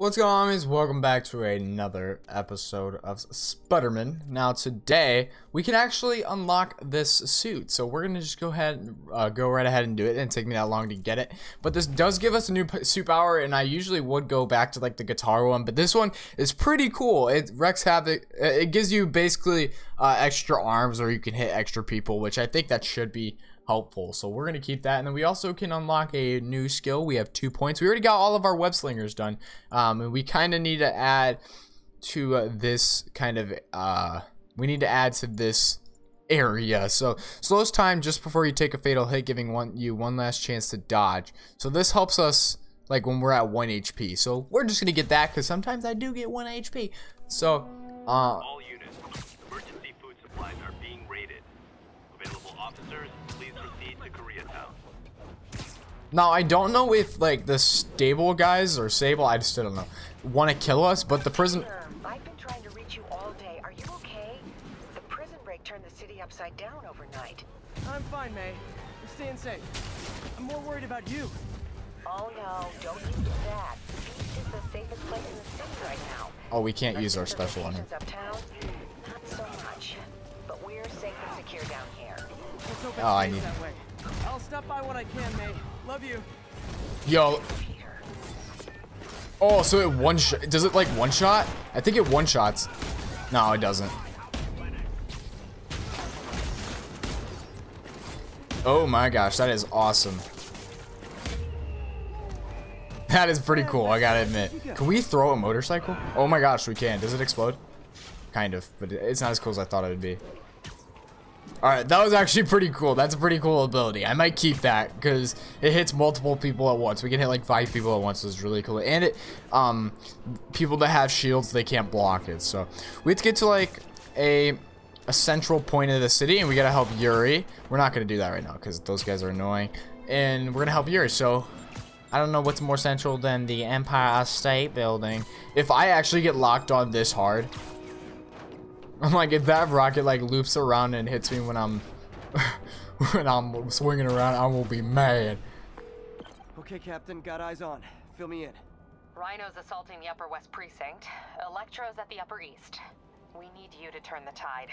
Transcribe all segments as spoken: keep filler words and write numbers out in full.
What's going on, homies? Welcome back to another episode of Sputterman. Now today, we can actually unlock this suit. So we're going to just go ahead and uh, go right ahead and do it. It didn't take me that long to get it. But this does give us a new suit power, and I usually would go back to like the guitar one. But this one is pretty cool. It wrecks havoc. It gives you basically uh, extra arms, or you can hit extra people, which I think that should be helpful. So we're going to keep that, and then we also can unlock a new skill. We have two points. We already got all of our web slingers done, um, and we kind of need to add to uh, this kind of uh, we need to add to this area. So slows time just before you take a fatal hit, giving one you one last chance to dodge. So this helps us like when we're at one H P. So we're just going to get that, because sometimes I do get one H P. So uh, all units, emergency food supplies are being raided. Available officers, please proceed to Koreatown. Now, I don't know if, like, the Stable guys or Sable, I just don't know, want to kill us, but the prison... I've been trying to reach you all day. Are you okay? The prison break turned the city upside down overnight. I'm fine, May. I'm staying safe. I'm more worried about you. Oh, no. Don't use that. This is the safest place in the city right now. Oh, we can't use our special on him. Not so much. But we're safe and secure down here. Oh, I need that way. I'll stop by when I can, May. Love you. Yo. Oh, so it one shot. Does it like one shot? I think it one shots. No, it doesn't. Oh my gosh, that is awesome. That is pretty cool, I gotta admit. Can we throw a motorcycle? Oh my gosh, we can. Does it explode? Kind of, but it's not as cool as I thought it would be. Alright, that was actually pretty cool. That's a pretty cool ability. I might keep that, because it hits multiple people at once. We can hit like five people at once, so it's really cool. And it, um, people that have shields, they can't block it. So we have to get to like a, a central point of the city, and we gotta help Yuri. We're not gonna do that right now, because those guys are annoying. And we're gonna help Yuri, so I don't know what's more central than the Empire State Building. If I actually get locked on this hard, I'm like, if that rocket like loops around and hits me when I'm when I'm swinging around, I will be mad. Okay, Captain, got eyes on. Fill me in. Rhino's assaulting the Upper West Precinct. Electro's at the Upper East. We need you to turn the tide.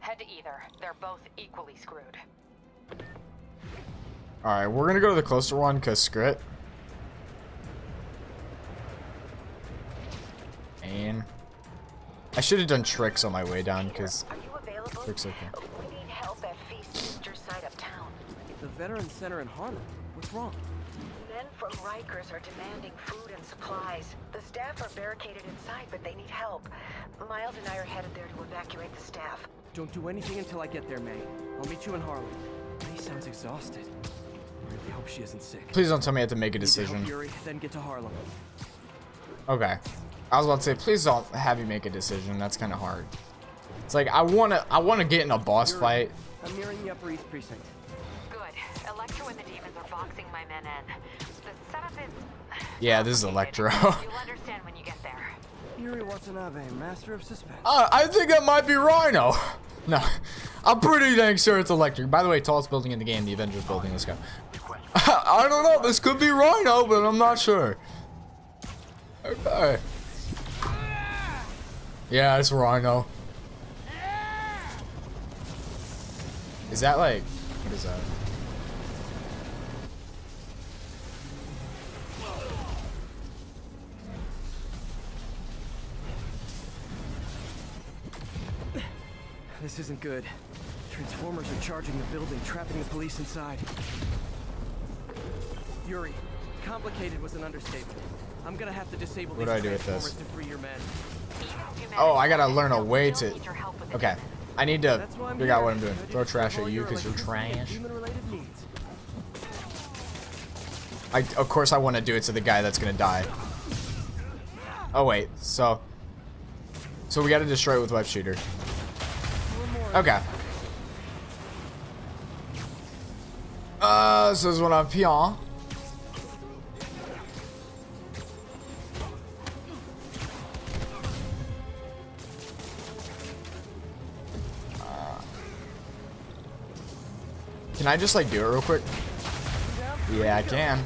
Head to either. They're both equally screwed. All right, we're gonna go to the closer one, cause screw it. And I should have done tricks on my way down, because tricks are cool. We need help at Feast, your side of town. The Veteran Center in Harlem? What's wrong? Men from Rikers are demanding food and supplies. The staff are barricaded inside, but they need help. Miles and I are headed there to evacuate the staff. Don't do anything until I get there, May. I'll meet you in Harlem. May sounds exhausted. I really hope she isn't sick. Please don't tell me I have to make a decision. Yuri, then get to Harlem. Okay. I was about to say, please don't have you make a decision. That's kind of hard. It's like I wanna, I wanna get in a boss fight. I'm nearing the Upper East Precinct. Good. Electro and the demons are boxing my men in. The setup is. Yeah, this is Electro. You'll understand when you get there. Yuri Watanabe, master of suspense. Uh, I think that might be Rhino. No, I'm pretty dang sure it's Electric. By the way, tallest building in the game, the Avengers building. Let's go. I don't know. This could be Rhino, but I'm not sure. Okay. Yeah, it's Rhino. Is that like, what is that? This isn't good. Transformers are charging the building, trapping the police inside. Yuri, complicated was an understatement. I'm gonna have to disable these transformers to free your men. Oh, I gotta learn a way to. Okay, I need to figure out what I'm doing. Throw trash at you because you're trash. I, of course, I want to do it to the guy that's gonna die. Oh wait, so, so we gotta destroy it with web shooter. Okay. Uh, so this is what I'm peeing. Can I just like do it real quick? Yeah, I can.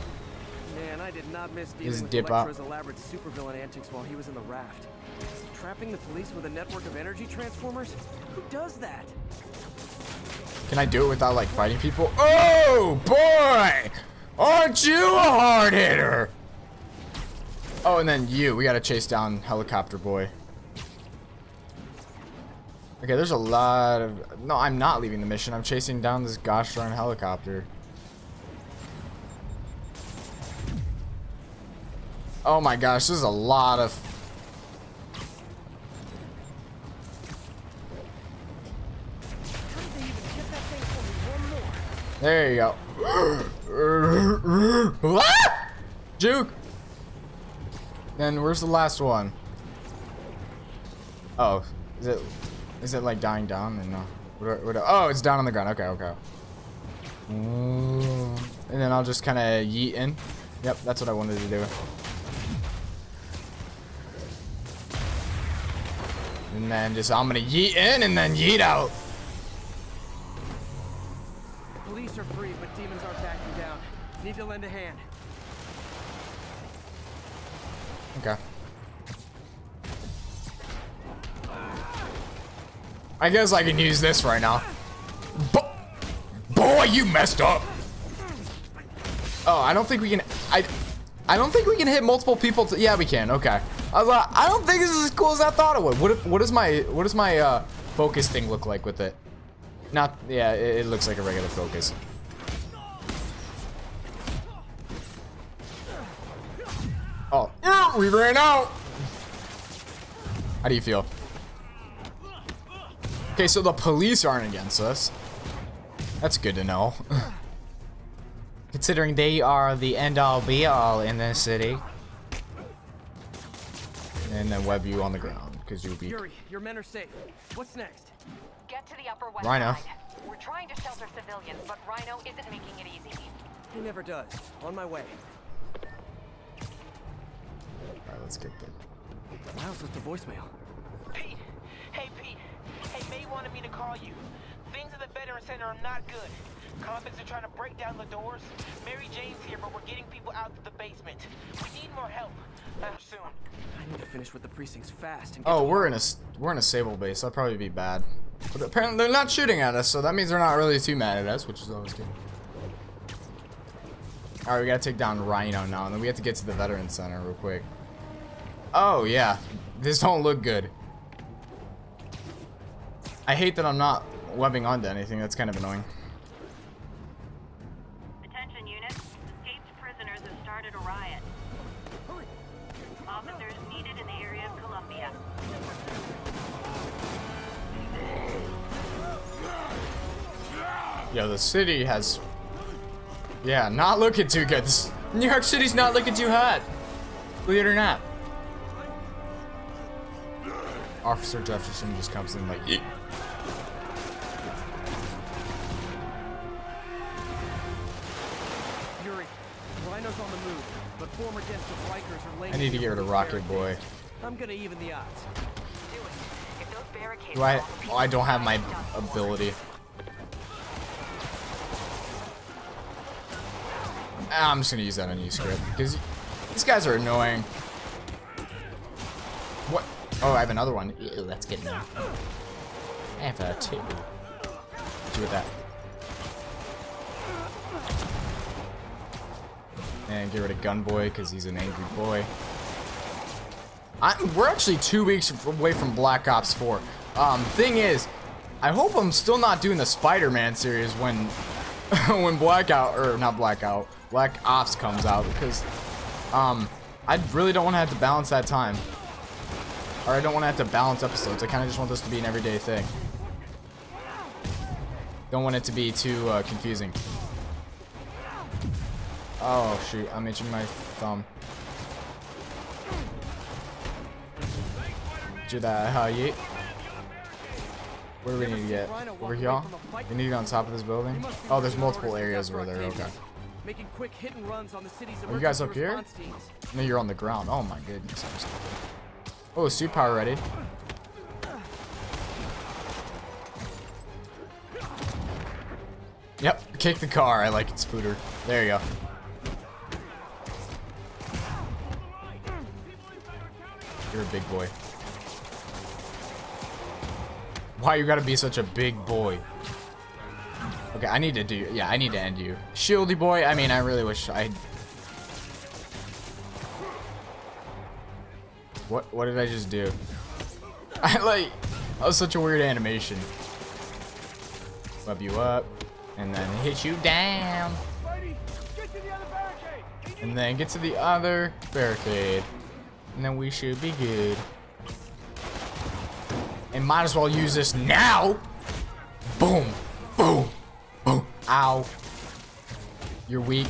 Man, I did not miss dealing with Electro's elaborate supervillain antics while he was in the raft. Trapping the police with a network of energy transformers? Who does that? Can I do it without like fighting people? Oh boy! Aren't you a hard hitter? Oh, and then you. We gotta chase down Helicopter Boy. Okay, there's a lot of... No, I'm not leaving the mission. I'm chasing down this gosh darn helicopter. Oh my gosh, this is a lot of... There you go. Juke! Then where's the last one? Oh, is it is it like dying down? And no. What, what, oh, it's down on the ground. Okay, okay. Ooh. And then I'll just kind of yeet in. Yep, that's what I wanted to do. And then just I'm gonna yeet in and then yeet out. The police are free, but demons are backing down. Need to lend a hand. Okay. I guess I can use this right now. Bo- Boy, you messed up. Oh, I don't think we can. I, I don't think we can hit multiple people. To, yeah, we can. Okay. I was like, I don't think this is as cool as I thought it would. What? If, what is my? What does my uh, focus thing look like with it? Not. Yeah, it, it looks like a regular focus. Oh, yeah, we ran out. How do you feel? Okay, so the police aren't against us. That's good to know. Considering they are the end-all be-all in this city. And then web you on the ground, because you'll be... Yuri, your men are safe. What's next? Get to the upper west Rhino. Line. We're trying to shelter civilians, but Rhino isn't making it easy. He never does. On my way. Alright, let's get good. Miles left a voicemail. Pete! Hey, Pete! Hey, May wanted me to call you. Things at the Veteran Center are not good. Convicts are trying to break down the doors. Mary Jane's here, but we're getting people out to the basement. We need more help. Uh, soon. I need to finish with the precincts fast. And get oh, we're in a we're in a Sable base. That'd probably be bad. But apparently they're not shooting at us, so that means they're not really too mad at us, which is always good. All right, we gotta take down Rhino now, and then we have to get to the Veteran Center real quick. Oh yeah, this don't look good. I hate that I'm not webbing onto anything. That's kind of annoying. Attention units, escaped prisoners have started a riot. Officers needed in the area of Columbia. Yo, the city has, yeah, not looking too good. This... New York City's not looking too hot. Believe it or not. Officer Jefferson just comes in like, eek. On the move, but former guests of Rikers are late. I need to get rid of Rocket Boy. I'm gonna even the odds. Do it. If those barricades. Do I? Oh, I don't have my ability. Ah, I'm just gonna use that on you, Script, because these guys are annoying. What? Oh, I have another one. Ew, that's getting me. I have a two. Do with that. And get rid of Gunboy because he's an angry boy. I'm, we're actually two weeks away from Black Ops four. Um, thing is, I hope I'm still not doing the Spider-Man series when when Blackout or not Blackout, Black Ops comes out, because um, I really don't want to have to balance that time, or I don't want to have to balance episodes. I kind of just want this to be an everyday thing. Don't want it to be too uh, confusing. Oh shoot, I'm itching my thumb. Do that, how you? Where do we need to get? Over here? We need to get on top of this building? Oh, there's multiple areas where they're okay. Are you guys up here? No, you're on the ground. Oh my goodness. Oh, suit power ready. Yep, kick the car. I like it, Spooter. There you go. You're a big boy. Why you gotta be such a big boy? Okay, I need to do... Yeah, I need to end you. Shieldy boy, I mean, I really wish I... What, what did I just do? I like... That was such a weird animation. Love you up. And then hit you down. And then get to the other barricade. And then we should be good. And might as well use this now. Boom. Boom. Boom. Ow. You're weak.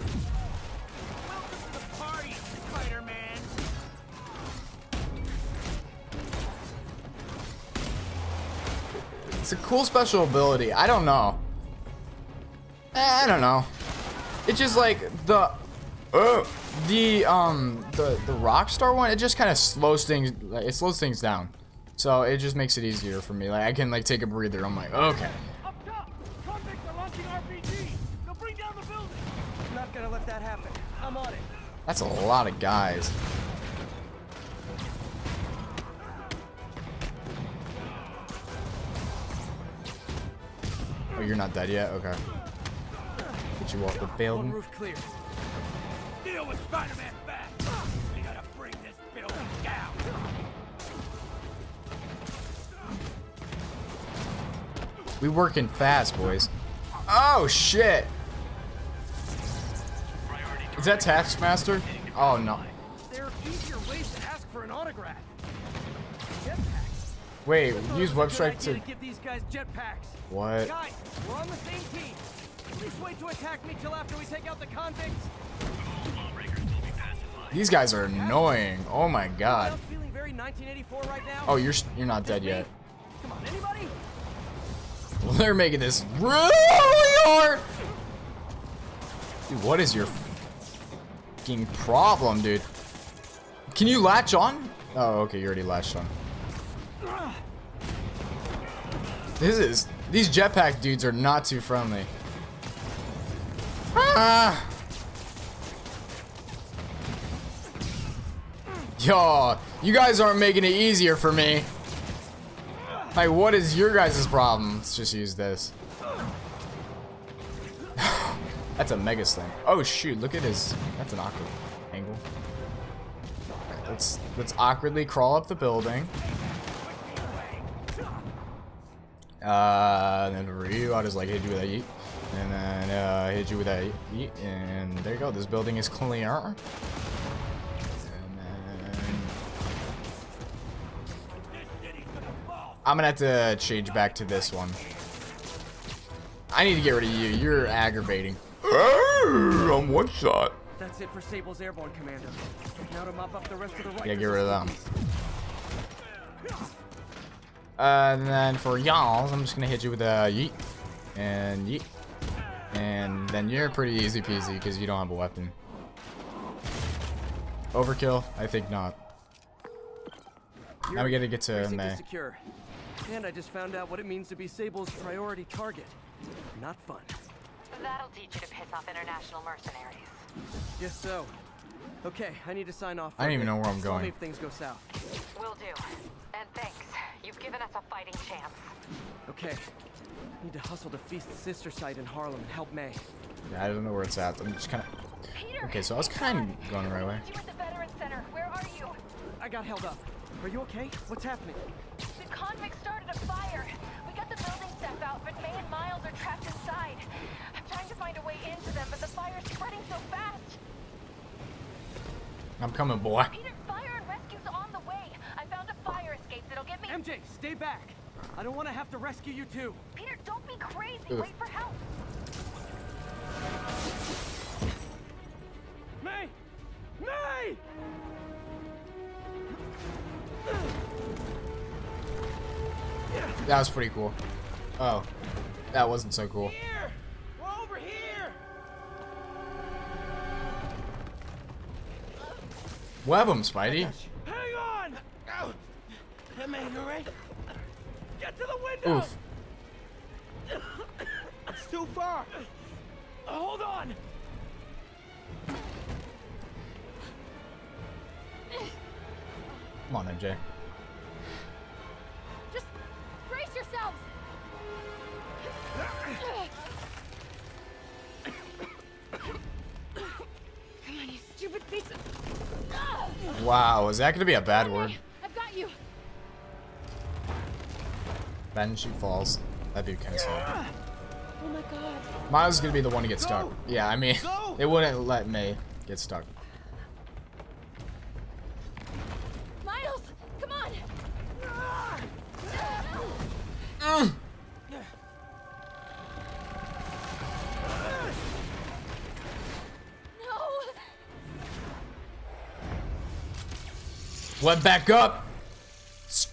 Welcome to the party, Spider-Man. It's a cool special ability. I don't know. I don't know. It's just like the uh, the um the the Rockstar one. It just kind of slows things. Like, it slows things down, so it just makes it easier for me. Like I can like take a breather. I'm like, okay. Up top, convicts are launching R P G. They'll bring down the building. I'm not gonna let that happen. I'm on it. That's a lot of guys. Oh, you're not dead yet. Okay. Get you off the building. Roof clear. Deal with Spider-Man fast. We gotta bring this building down. We working fast, boys. Oh shit! Is that Taskmaster? Oh no. There are easier ways to ask for an autograph. Jetpacks. Wait, use web strike to give these guys jetpacks. What? Guys, we're on the same team. Please wait to attack me till after we take out the convicts. These guys are annoying. Oh my god. Oh, you're you're not dead yet. Come on, anybody? They're making this really hard. Dude, what is your fucking problem, dude? Can you latch on? Oh, okay, you already latched on. This is these jetpack dudes are not too friendly. Ah. Yo, you guys aren't making it easier for me. Like, what is your guys' problem? Let's just use this. That's a mega slam. Oh shoot, look at his, that's an awkward angle. Right, let's let's awkwardly crawl up the building. Uh and then Ryu I just like hit you with a yeet. And then uh, hit you with that, and there you go. This building is clear. And then I'm gonna have to change back to this one. I need to get rid of you. You're aggravating. I'm one shot. That's it for Sable's airborne commander. Now to mop up the rest of the Rikers. Yeah, get rid of them. Uh, and then for y'all, I'm just gonna hit you with a yeet and yeet. And then you're pretty easy peasy because you don't have a weapon. Overkill? I think not. You're now we gotta get to May. Secure. And I just found out what it means to be Sable's priority target. Not fun. That'll teach you to piss off international mercenaries. Yes, so. Okay, I need to sign off. I don't even know where I'm going. If things go south. Will do. And thanks. You've given us a fighting chance. Okay. Need to hustle to Feast's sister site in Harlem and help May. Yeah, I don't know where it's at. I'm just kind of. Okay, so I was kind of going the right way. You at the Veteran Center? Where are you? I got held up. Are you okay? What's happening? The convicts started a fire. We got the building stuff out, but May and Miles are trapped inside. I'm trying to find a way into them, but the fire's spreading so fast. I'm coming, boy. Peter, fire and rescue's on the way. I found a fire escape that'll get me. M J, stay back. I don't want to have to rescue you too. Peter, don't be crazy. Oof. Wait for help. May! May! That was pretty cool. Oh, that wasn't so cool. Here. We're over here. Web him, Spidey. Hang on. Oh. Am I alright? Get to the window! Oof. It's too far! Hold on! Come on, M J. Just brace yourselves. Come on, you stupid piece of... Wow, is that gonna be a bad okay, word? I've got you. Then she falls. That'd be kind of sad. Oh my god. Miles is gonna be the one to get Go. stuck. Yeah, I mean, Go. It wouldn't let May get stuck. Miles, come on. Mm. No. Let back up. Stir.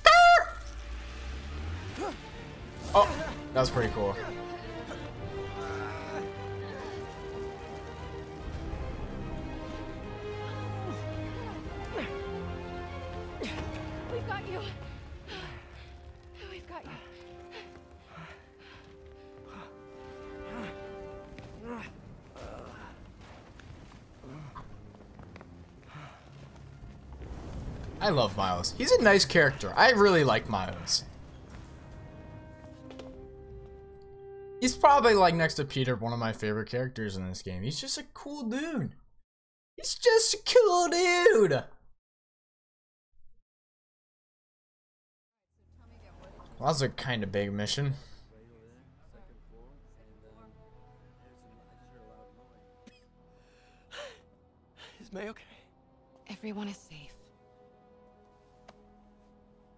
Oh. That was pretty cool. We've got you. We've got you. I love Miles. He's a nice character. I really like Miles. He's probably, like, next to Peter, one of my favorite characters in this game. He's just a cool dude. He's just a cool dude. Well, that was a kind of big mission. Is May okay? Everyone is safe.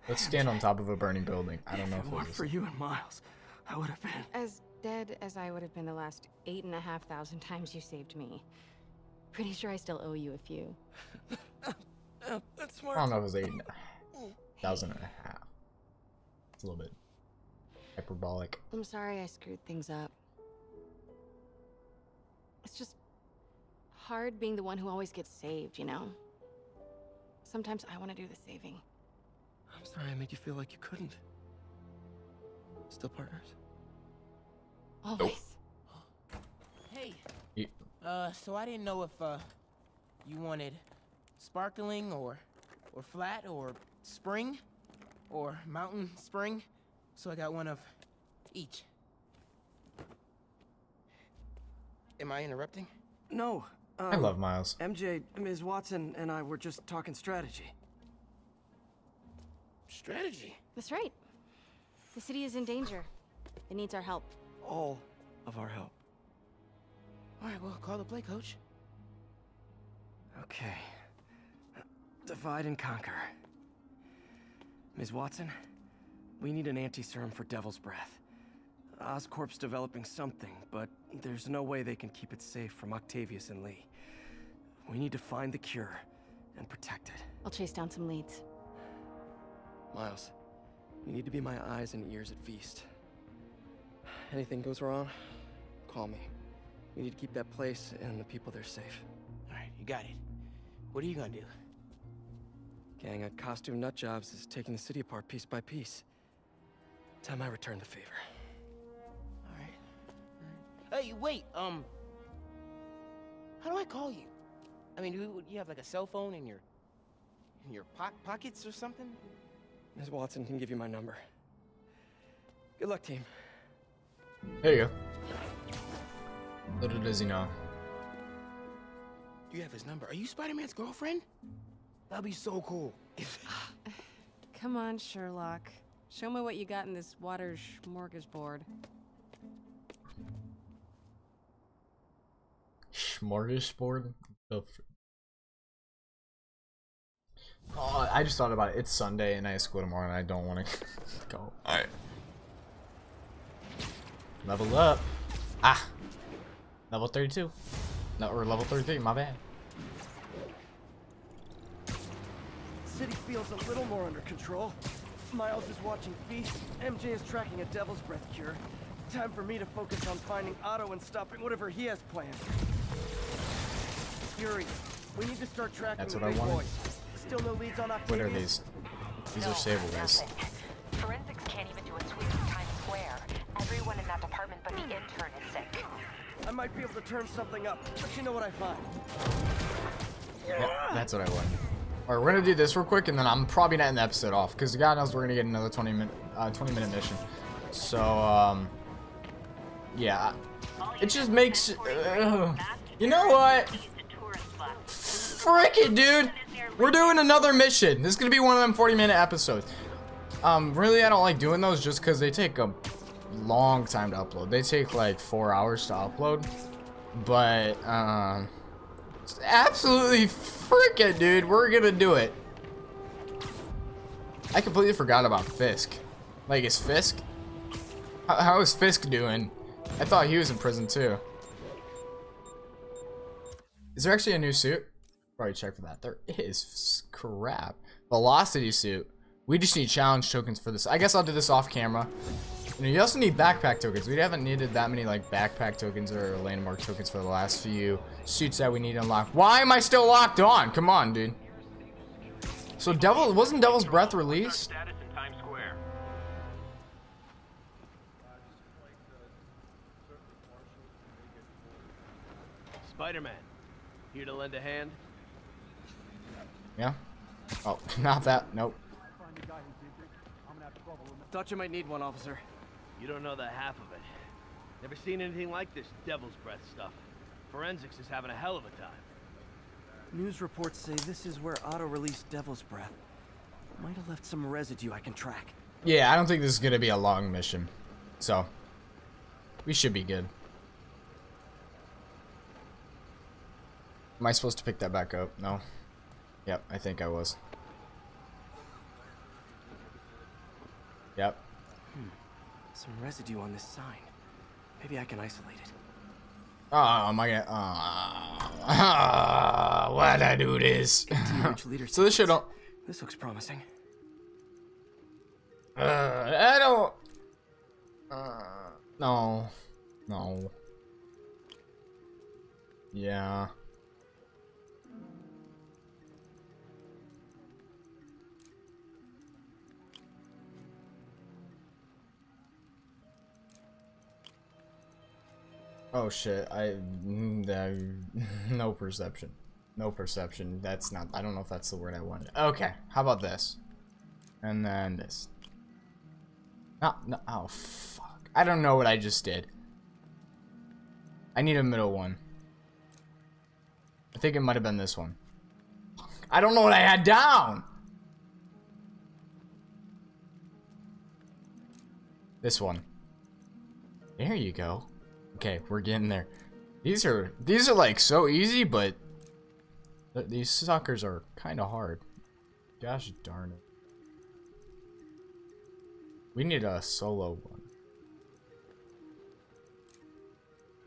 Let's stand on top of a burning building. I don't know if it was for you and Miles, I would have been as dead as I would have been the last eight and a half thousand times you saved me. Pretty sure I still owe you a few. That's smart. I don't know if it was eight and a thousand and a half. It's a little bit hyperbolic. I'm sorry I screwed things up. It's just hard being the one who always gets saved, you know? Sometimes I want to do the saving. I'm sorry I made you feel like you couldn't. Still partners? Always. Hey. Yeah. Uh, so I didn't know if, uh, you wanted sparkling or, or flat or spring or mountain spring. So I got one of each. Am I interrupting? No. Um, I love Miles. M J, Miz Watson and I were just talking strategy. Strategy? That's right. The city is in danger. It needs our help. All of our help. All right, well, call the play, coach. Okay. Divide and conquer. Miz Watson, we need an anti-serum for Devil's Breath. Oscorp's developing something, but there's no way they can keep it safe from Octavius and Lee. We need to find the cure and protect it. I'll chase down some leads. Miles. You need to be my eyes and ears at Feast. Anything goes wrong, call me. We need to keep that place and the people there safe. All right, you got it. What are you gonna do? Gang of costume nutjobs is taking the city apart piece by piece. Time I return the favor. All right. All right. Hey, wait. Um, how do I call you? I mean, do you have like a cell phone in your in your po pockets or something? Miz Watson can give you my number. Good luck, team. There you go. Little does he know. You have his number. Are you Spider-Man's girlfriend? That'd be so cool. Come on, Sherlock. Show me what you got in this water smorgasbord. Smorgasbord? Oh. Oh, I just thought about it. It's Sunday and I have school tomorrow and I don't want to go. Alright. Level up. Ah. Level thirty-two. No, or level thirty-three, my bad. City feels a little more under control. Miles is watching Feast. M J is tracking a Devil's Breath cure. Time for me to focus on finding Otto and stopping whatever he has planned. Fury, we need to start tracking. That's what I wanted. Still no leads on what are these? These no, are Sable guys. Forensics can't even do a sweep of Times Square. Everyone in that department but the intern is sick. I might be able to turn something up, but you know what I find. Yeah, that's what I want. Alright, we're gonna do this real quick, and then I'm probably gonna end the episode off, because God knows we're gonna get another twenty minute, uh, twenty minute mission. So, um, yeah, it just makes, uh, you know what? Frick it, dude. We're doing another mission. This is gonna be one of them forty minute episodes. Um, really, I don't like doing those just because they take a long time to upload. They take like four hours to upload, but, um, it's absolutely frick it, dude. We're gonna do it. I completely forgot about Fisk. Like, is Fisk? How, how is Fisk doing? I thought he was in prison too. Is there actually a new suit? Probably check for that. There is. Crap. Velocity suit. We just need challenge tokens for this. I guess I'll do this off camera. And you also need backpack tokens. We haven't needed that many like backpack tokens or landmark tokens for the last few suits that we need to unlock. Why am I still locked on? Come on, dude. So Devil wasn't Devil's Breath released? Spider-Man, here to lend a hand? Yeah. Oh, not that. Nope. Thought you might need one, officer. You don't know the half of it. Never seen anything like this Devil's Breath stuff. Forensics is having a hell of a time. News reports say this is where Otto released Devil's Breath. Might have left some residue I can track. Yeah, I don't think this is going to be a long mission. So, we should be good. Am I supposed to pick that back up? No. Yep, I think I was. Yep. Hmm. Some residue on this sign. Maybe I can isolate it. Oh, am I gonna... Oh, oh, why'd I do this? So this shit don't... This looks promising. Uh, I don't... Uh, no. No. Yeah. Oh shit, I, I, no perception, no perception, that's not, I don't know if that's the word I wanted. Okay, how about this? And then this. No, no, oh fuck, I don't know what I just did. I need a middle one. I think it might have been this one. I don't know what I had down! This one. There you go. Okay, we're getting there. These are these are like so easy, but th these suckers are kind of hard. Gosh darn it. We need a solo one.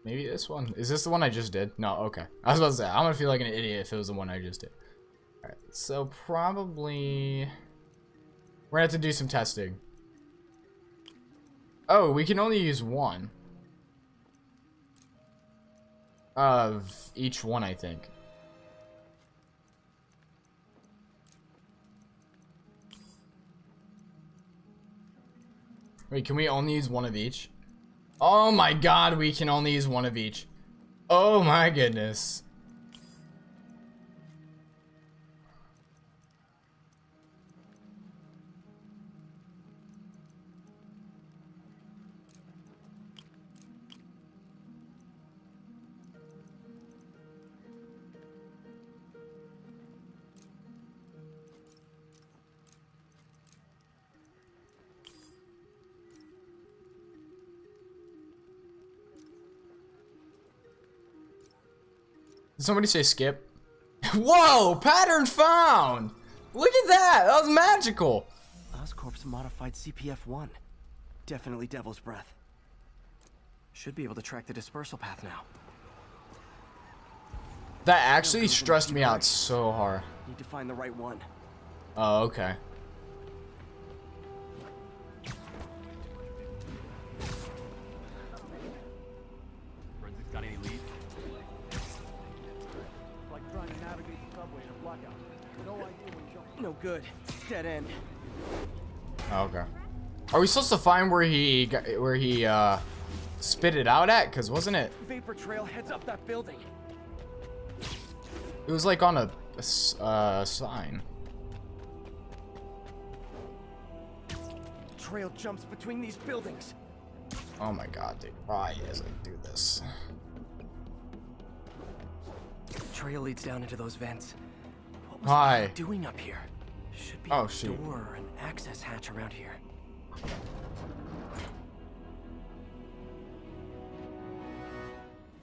Maybe this one. Is this the one I just did? No, okay. I was about to say, I'm gonna feel like an idiot if it was the one I just did. Alright, so probably we're gonna have to do some testing. Oh, we can only use one. Of each one, I think. Wait, can we only use one of each? Oh my god, we can only use one of each. Oh my goodness. Did somebody say skip? Whoa! Pattern found! Look at that! That was magical! Oscorp's modified C P F one. Definitely Devil's Breath. Should be able to track the dispersal path now. That actually stressed me out so hard. Need to find the right one. Oh, okay. No good. It's dead end. Okay. Are we supposed to find where he got, where he uh spit it out at? Cause wasn't it? Vapor trail heads up that building. It was like on a a uh, sign. Trail jumps between these buildings. Oh my god, dude. Why is I do this? Trail leads down into those vents. What was Hi. doing up here? Should be oh, a door or an access hatch around here.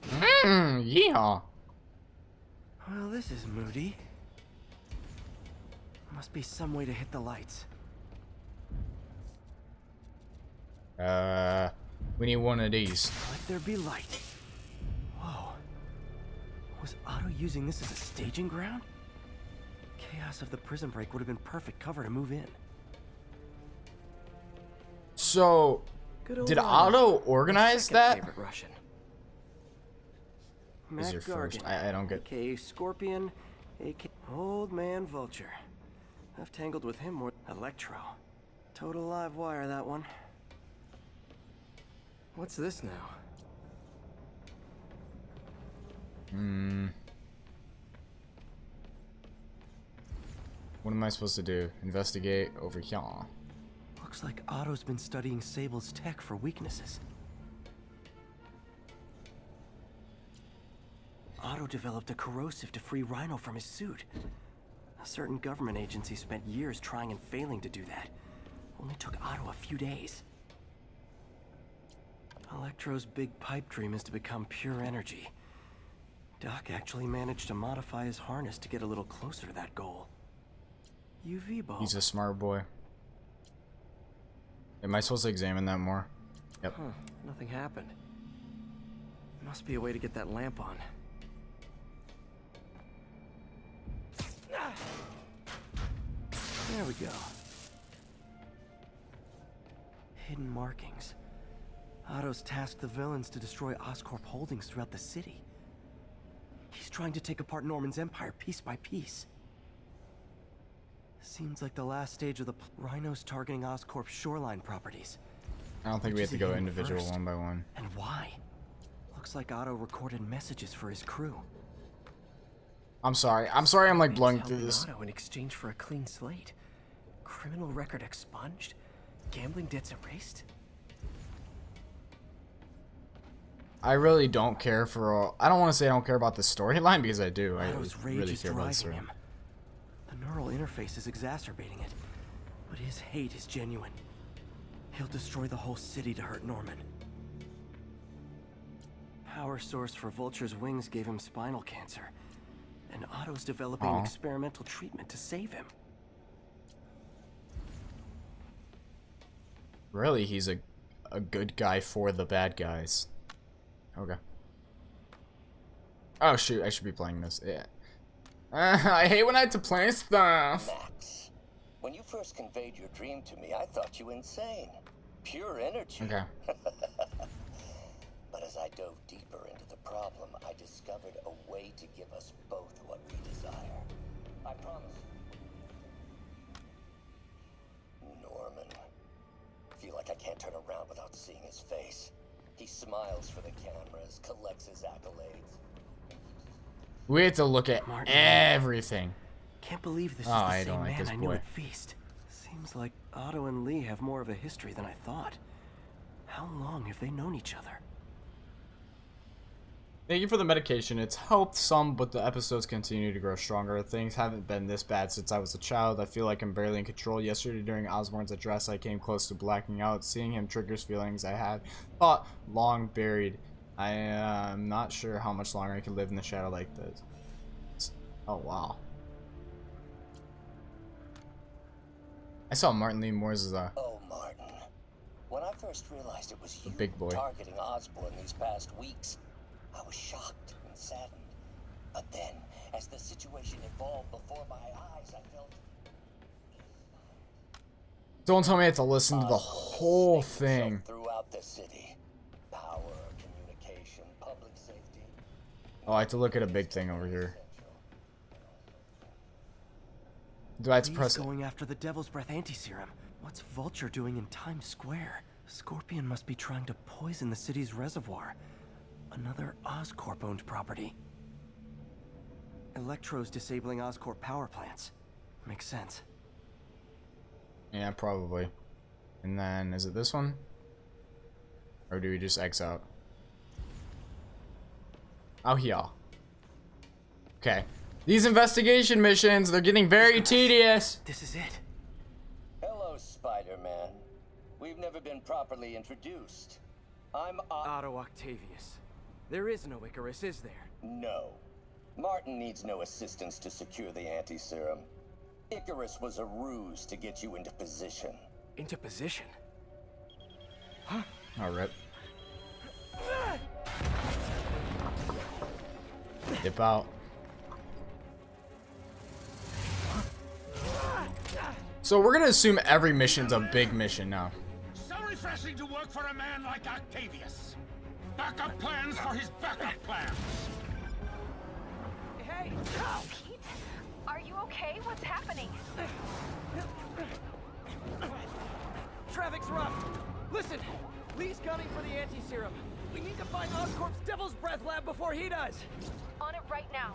Mmm, yeehaw. Well, this is moody. Must be some way to hit the lights. Uh, we need one of these. Let there be light. Whoa. Was Otto using this as a staging ground? Chaos of the prison break would have been perfect cover to move in. So, did Otto organize that? Favorite Russian. Is your first? I, I don't get. A K A Scorpion, A K A Old Man Vulture. I've tangled with him more. Electro. Total live wire, that one. What's this now? Hmm. What am I supposed to do? Investigate over here. Looks like Otto's been studying Sable's tech for weaknesses. Otto developed a corrosive to free Rhino from his suit. A certain government agency spent years trying and failing to do that. Only took Otto a few days. Electro's big pipe dream is to become pure energy. Doc actually managed to modify his harness to get a little closer to that goal. U V ball. He's a smart boy. Am I supposed to examine that more? Yep. Huh, nothing happened. Must be a way to get that lamp on. There we go. Hidden markings. Otto's tasked the villains to destroy Oscorp holdings throughout the city. He's trying to take apart Norman's empire piece by piece. Seems like the last stage of the Rhino's targeting Oscorp's shoreline properties. I don't think we have to go individual first. one by one. And why? Looks like Otto recorded messages for his crew. I'm sorry. I'm sorry I'm like blowing through this. Otto in exchange for a clean slate. Criminal record expunged. Gambling debts erased. I really don't care for all. I don't want to say I don't care about the storyline because I do. I really care about the story. The neural interface is exacerbating it, but his hate is genuine. He'll destroy the whole city to hurt Norman. Power source for Vulture's wings gave him spinal cancer, and Otto's developing Aww. an experimental treatment to save him. Really, he's a, a good guy for the bad guys. Okay. Oh shoot, I should be playing this. Yeah. Uh, I hate when I have to play stuff. Max, when you first conveyed your dream to me, I thought you insane. Pure energy. Okay. But as I dove deeper into the problem, I discovered a way to give us both what we desire. I promise. Norman. I feel like I can't turn around without seeing his face. He smiles for the cameras, collects his accolades. We have to look at Martin everything. Can't believe this oh, is the I same don't like man this I knew at Feast. Seems like Otto and Lee have more of a history than I thought. How long have they known each other? Thank you for the medication. It's helped some, but the episodes continue to grow stronger. Things haven't been this bad since I was a child. I feel like I'm barely in control. Yesterday during Osborne's address, I came close to blacking out. Seeing him triggers feelings I had thought long buried. I am not sure how much longer I can live in the shadow like this. Oh, wow. I saw Martin Lee Moore's as a... Oh, Martin. When I first realized it was you big boy. targeting Osborne these past weeks, I was shocked and saddened. But then, as the situation evolved before my eyes, I felt... Don't tell me I have to listen Osborne to the whole thing. Throughout the city. Power. Oh, I have to look at a big thing over here. Do I have to press it? He's going after the Devil's Breath anti-serum. What's Vulture doing in Times Square? Scorpion must be trying to poison the city's reservoir. Another Oscorp-owned property. Electro's disabling Oscorp power plants. Makes sense. Yeah, probably. And then, is it this one? Or do we just X out? Oh, yeah. Okay. These investigation missions, they're getting very tedious. This is it. Hello, Spider-Man. We've never been properly introduced. I'm o Otto Octavius. There is no Icarus, is there? No. Martin needs no assistance to secure the anti-serum. Icarus was a ruse to get you into position. Into position? Huh? All right. Dip out. So we're gonna assume every mission's a big mission now. So refreshing to work for a man like Octavius. Backup plans for his backup plans. Hey, Pete, are you okay? What's happening? Traffic's rough. Listen, Lee's coming for the anti-serum. We need to find Oscorp's Devil's Breath lab before he does. On it right now.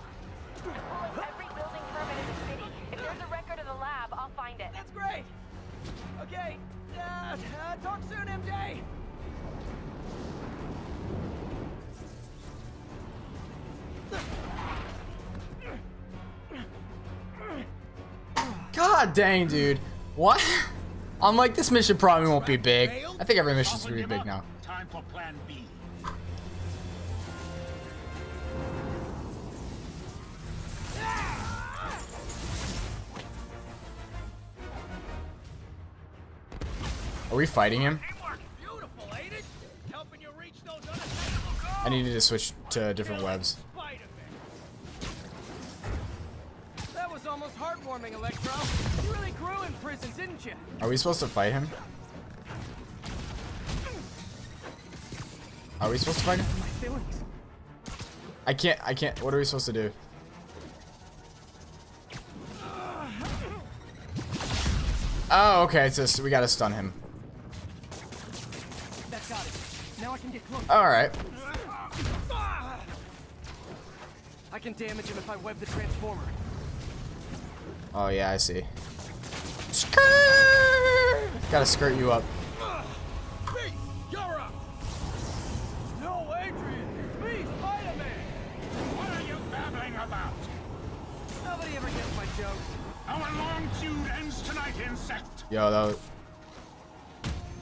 I'm pulling every building permit in the city. If there's a record of the lab, I'll find it. That's great. Okay. Uh, uh, talk soon, M J. God dang, dude. What? I'm like, this mission probably won't be big. I think every mission's gonna be big now. Time for plan B. Are we fighting him? I needed to switch to different webs. That was almost heartwarming, Electro. You really grew in prison, didn't you? Are we supposed to fight him? Are we supposed to fight him? I can't. I can't. What are we supposed to do? Oh, okay. It's just we gotta stun him. All right. I can damage him if I web the transformer. Oh yeah, I see. Skirt! Gotta skirt you up. Me, you're up. No, Adrian, it's me, Spider-Man. What are you babbling about? Nobody ever gets my jokes. Our long feud ends tonight, insect. Yo, that was...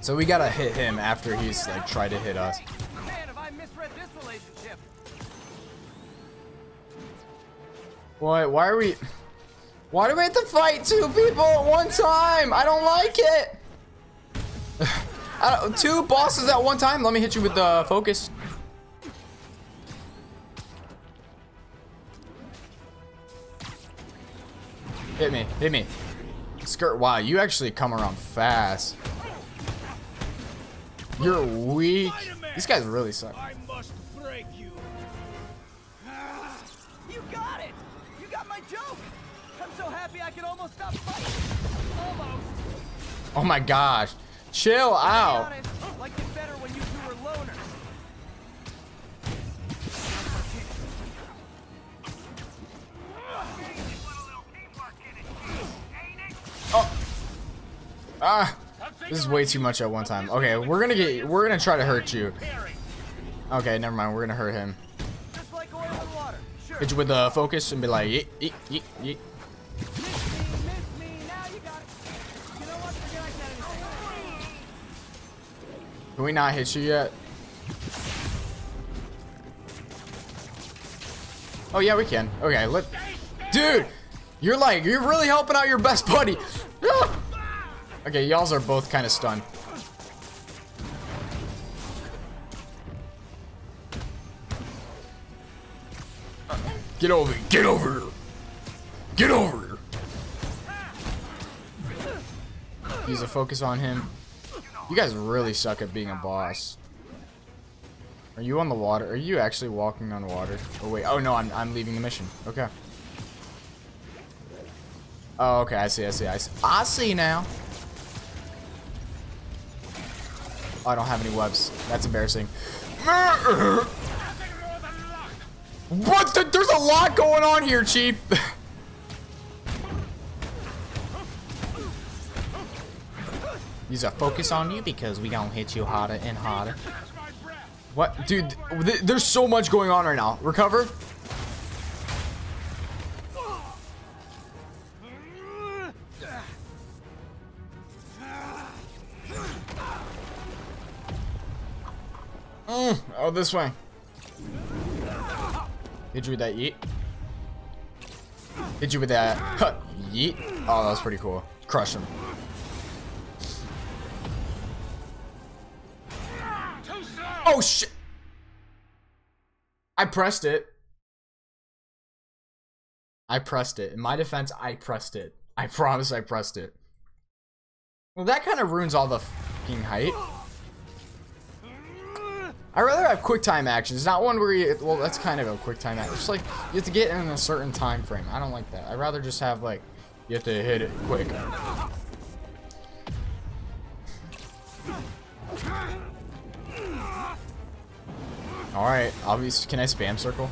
So we gotta hit him after he's like tried to hit us. Man, have I misread this relationship? What? Why are we? Why do we have to fight two people at one time? I don't like it. I don't, two bosses at one time. Let me hit you with the focus. Hit me! Hit me! Skirt! Wow, you actually come around fast. You're weak. These guys really suck. I must break you. You got it. You got my joke. I'm so happy I can almost stop fighting. Almost. Oh my gosh. Chill out. Like you better when you two were loners. Oh. Ah. This is way too much at one time. Okay, we're gonna get, we're gonna try to hurt you. Okay, never mind. We're gonna hurt him. Hit you with the focus and be like, yeet, yeet, yeet, yeet. Can we not hit you yet? Oh yeah, we can. Okay, let, dude, you're like, you're really helping out your best buddy. Ah! Okay, y'alls are both kind of stunned. Get over here. Get over here. Get over here. Use a focus on him. You guys really suck at being a boss. Are you on the water? Are you actually walking on water? Oh, wait. Oh, no. I'm, I'm leaving the mission. Okay. Oh, okay. I see. I see. I see. I see now. I don't have any webs. That's embarrassing. What the, there's a lot going on here, Chief. Use a focus on you because we gonna hit you harder and harder. What? Dude, th there's so much going on right now. Recover. Mm. Oh, this way. Hit you with that yeet. Hit you with that huh, yeet. Oh, that was pretty cool. Crush him. Oh shit! I pressed it. I pressed it. In my defense, I pressed it. I promise I pressed it. Well, that kind of ruins all the fucking height. I'd rather have quick time actions. Not one where you, well, that's kind of a quick time action. It's like, you have to get in a certain time frame. I don't like that. I'd rather just have like, you have to hit it quick. All right, obviously, can I spam circle?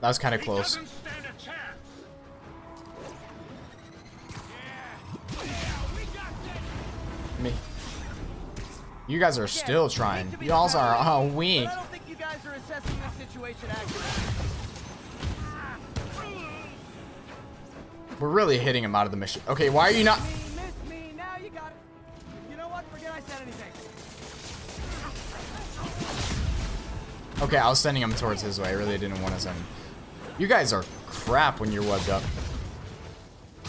That was kind of close. Me. You guys are still trying. Y'all are all weak. I don't think you guys are assessing this situation accurately. We're really hitting him out of the mission. Okay, why are you not? Okay, I was sending him towards his way. I really didn't want to send him. You guys are crap when you're webbed up.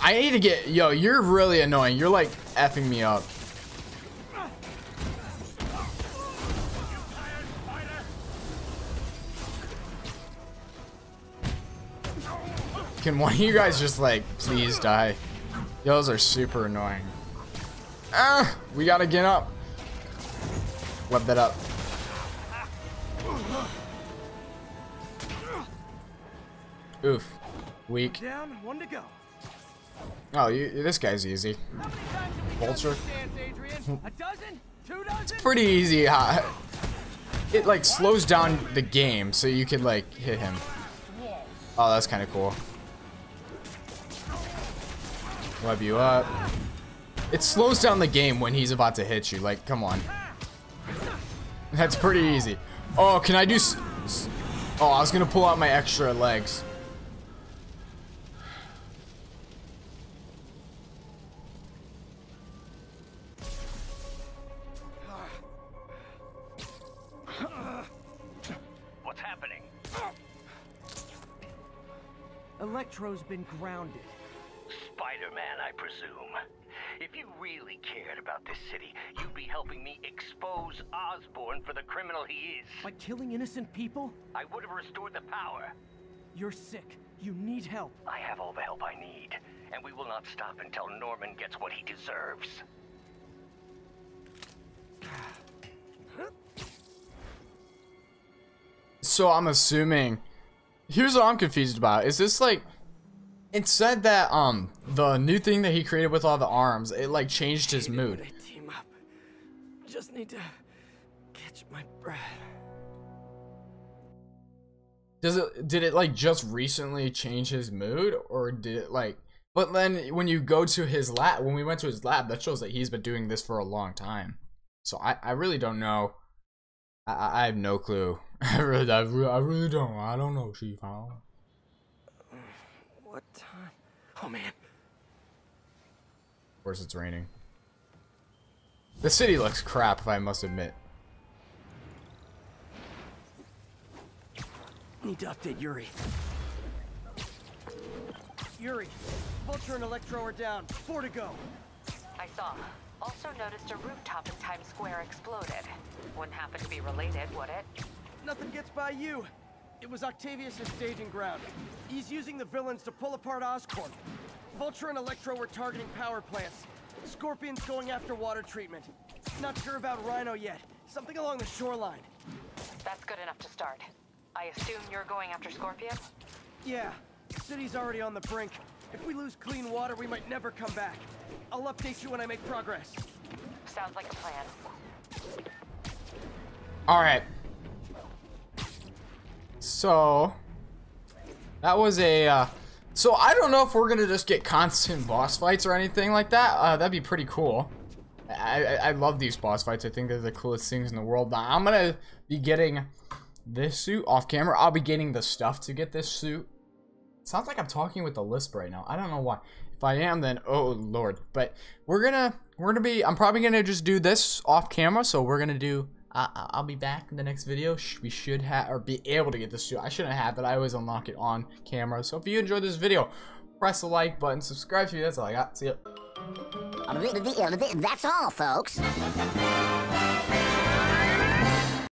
I need to get... Yo, you're really annoying. You're, like, effing me up. Can one of you guys just, like, please die? Those are super annoying. Ah! We gotta get up. Web that up. Oof. Weak. Down, one to go. Oh, you, this guy's easy. Vulture. It's pretty easy. Huh? It like slows down the game so you can like hit him. Oh, that's kind of cool. Web you up. It slows down the game when he's about to hit you. Like, come on. That's pretty easy. Oh, can I do s s oh, I was gonna pull out my extra legs. What's happening? Electro's been grounded. Spider-Man, I presume. If you really cared about this city, you'd be helping me expose Osborn for the criminal he is. By killing innocent people? I would have restored the power. You're sick. You need help. I have all the help I need, and we will not stop until Norman gets what he deserves. So I'm assuming... Here's what I'm confused about. Is this like... It said that um the new thing that he created with all the arms, it like changed his mood. Team up. Just need to catch my breath. Does it did it like just recently change his mood, or did it like but then when you go to his lab, when we went to his lab, that shows that he's been doing this for a long time. So I, I really don't know. I I have no clue. I really I really, I really don't. I don't know, Chief. I don't know. What time? Oh man. Of course it's raining. The city looks crap, if I must admit. Need to update Yuri. Yuri, Vulture and Electro are down. Four to go. I saw. Also noticed a rooftop in Times Square exploded. Wouldn't happen to be related, would it? Nothing gets by you. It was Octavius' staging ground. He's using the villains to pull apart Oscorp. Vulture and Electro were targeting power plants. Scorpion's going after water treatment. Not sure about Rhino yet. Something along the shoreline. That's good enough to start. I assume you're going after Scorpion? Yeah. The city's already on the brink. If we lose clean water, we might never come back. I'll update you when I make progress. Sounds like a plan. All right. so that was a uh, so I don't know if we're gonna just get constant boss fights or anything like that. Uh, that'd be pretty cool. I, I, I love these boss fights. I think they're the coolest things in the world. Now, I'm gonna be getting this suit off camera. I'll be getting the stuff to get this suit. It sounds like I'm talking with a lisp right now. I don't know why. If I am, then oh Lord. But we're gonna we're gonna be. I'm probably gonna just do this off camera. So we're gonna do. Uh, I'll be back in the next video. We should have or be able to get this suit. I shouldn't have, but I always unlock it on camera. So if you enjoyed this video, press the like button, subscribe to you. That's all I got. See ya. That's all, folks.